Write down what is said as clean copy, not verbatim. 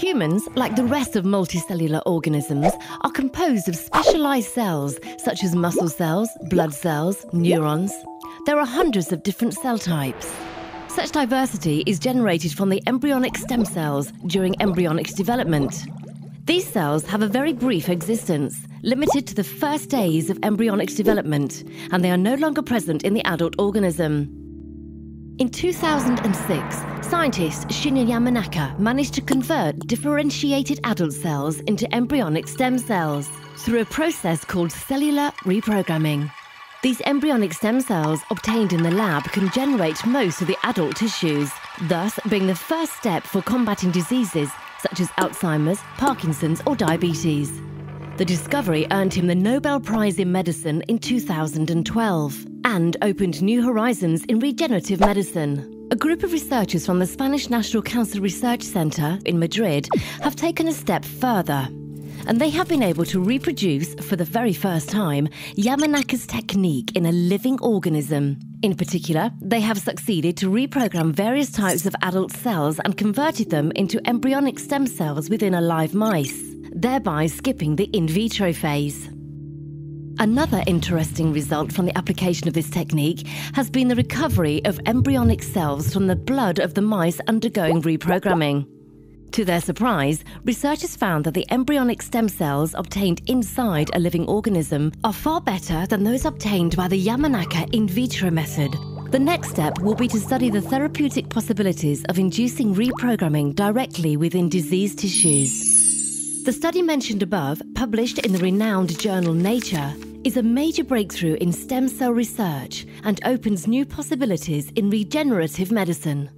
Humans, like the rest of multicellular organisms, are composed of specialized cells such as muscle cells, blood cells, neurons. There are hundreds of different cell types. Such diversity is generated from the embryonic stem cells during embryonic development. These cells have a very brief existence, limited to the first days of embryonic development, and they are no longer present in the adult organism. In 2006, scientist Shinya Yamanaka managed to convert differentiated adult cells into embryonic stem cells through a process called cellular reprogramming. These embryonic stem cells obtained in the lab can generate most of the adult tissues, thus being the first step for combating diseases such as Alzheimer's, Parkinson's or diabetes. The discovery earned him the Nobel Prize in Medicine in 2012 and opened new horizons in regenerative medicine. A group of researchers from the Spanish National Cancer Research Center in Madrid have taken a step further, and they have been able to reproduce, for the very first time, Yamanaka's technique in a living organism. In particular, they have succeeded to reprogram various types of adult cells and converted them into embryonic stem cells within a live mice, thereby skipping the in vitro phase. Another interesting result from the application of this technique has been the recovery of embryonic cells from the blood of the mice undergoing reprogramming. To their surprise, researchers found that the embryonic stem cells obtained inside a living organism are far better than those obtained by the Yamanaka in vitro method. The next step will be to study the therapeutic possibilities of inducing reprogramming directly within diseased tissues. The study mentioned above, published in the renowned journal Nature, is a major breakthrough in stem cell research and opens new possibilities in regenerative medicine.